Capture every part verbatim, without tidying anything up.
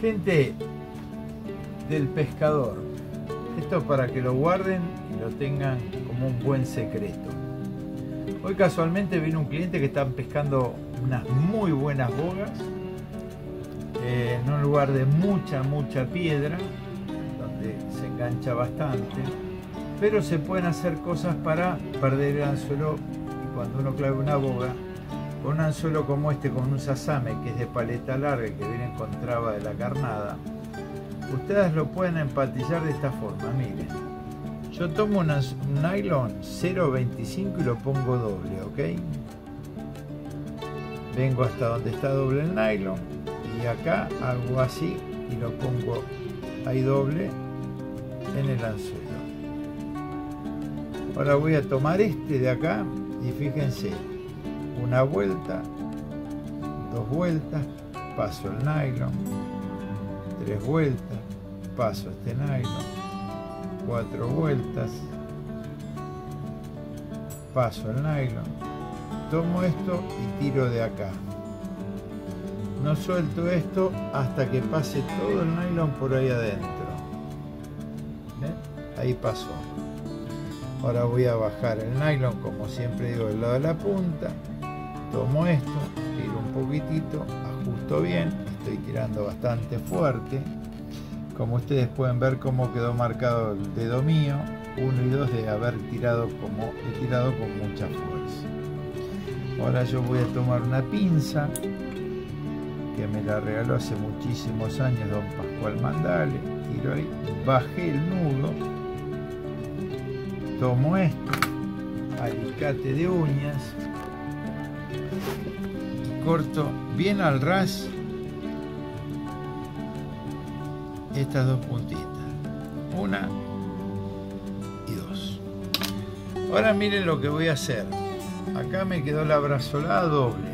Gente del pescador, esto para que lo guarden y lo tengan como un buen secreto. Hoy casualmente vino un cliente que está pescando unas muy buenas bogas eh, en un lugar de mucha mucha piedra, donde se engancha bastante, pero se pueden hacer cosas para perder el anzuelo. Y cuando uno clava una boga con un anzuelo como este, con un sasame que es de paleta larga y que viene con traba de la carnada, ustedes lo pueden empatillar de esta forma. Miren, yo tomo un nylon cero punto veinticinco y lo pongo doble, ok. Vengo hasta donde está doble el nylon y acá hago así y lo pongo ahí doble en el anzuelo. Ahora voy a tomar este de acá y fíjense, una vuelta, dos vueltas, paso el nylon, tres vueltas, paso este nylon, cuatro vueltas, paso el nylon, tomo esto y tiro de acá. No suelto esto hasta que pase todo el nylon por ahí adentro. ¿Eh? Ahí pasó. Ahora voy a bajar el nylon, como siempre digo, del lado de la punta. Tomo esto, tiro un poquitito, ajusto bien, estoy tirando bastante fuerte. Como ustedes pueden ver cómo quedó marcado el dedo mío, uno y dos, de haber tirado como he tirado con mucha fuerza. Ahora yo voy a tomar una pinza que me la regaló hace muchísimos años don Pascual Mandale. Tiro ahí, bajé el nudo, tomo esto, alicate de uñas, corto bien al ras estas dos puntitas, una y dos. Ahora miren lo que voy a hacer. Acá me quedó la brazolada doble.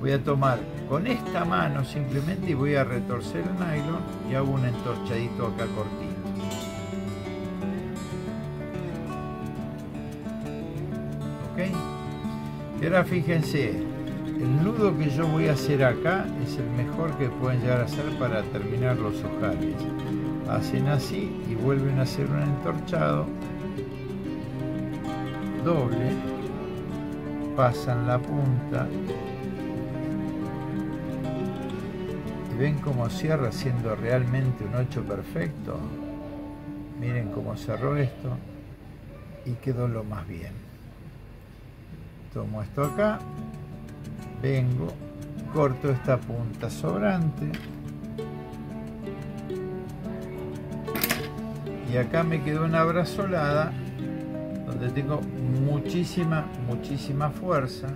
Voy a tomar con esta mano simplemente y voy a retorcer el nylon y hago un entorchadito acá cortito. ¿Ok? Y ahora fíjense, el nudo que yo voy a hacer acá es el mejor que pueden llegar a hacer para terminar los ojales. Hacen así y vuelven a hacer un entorchado doble, pasan la punta y ven cómo cierra, siendo realmente un ocho perfecto. Miren cómo cerró esto y quedó lo más bien. Tomo esto acá, vengo, corto esta punta sobrante y acá me quedó una brazolada donde tengo muchísima, muchísima fuerza.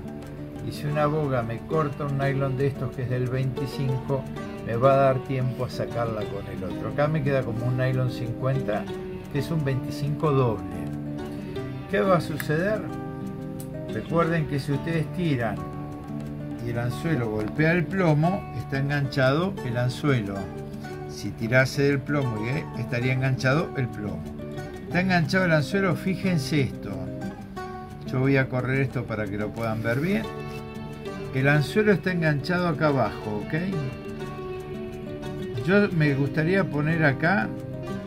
Y si una boga me corta un nylon de estos que es del veinticinco, me va a dar tiempo a sacarla con el otro. Acá me queda como un nylon cincuenta, que es un veinticinco doble. ¿Qué va a suceder? Recuerden que si ustedes tiran y el anzuelo golpea el plomo, está enganchado el anzuelo. Si tirase del plomo, estaría enganchado el plomo. Está enganchado el anzuelo, fíjense esto. Yo voy a correr esto para que lo puedan ver bien. El anzuelo está enganchado acá abajo, ¿ok? Yo me gustaría poner acá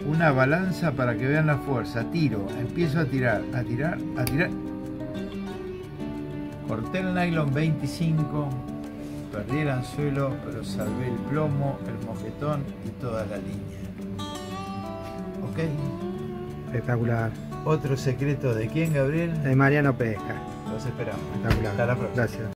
una balanza para que vean la fuerza. Tiro, empiezo a tirar, a tirar, a tirar. Corté el nylon veinticinco, perdí el anzuelo, pero salvé el plomo, el mosquetón y toda la línea. ¿Ok? Espectacular. Otro secreto de quién, Gabriel? De Mariano Pesca. Los esperamos. Espectacular. Hasta la próxima. Gracias.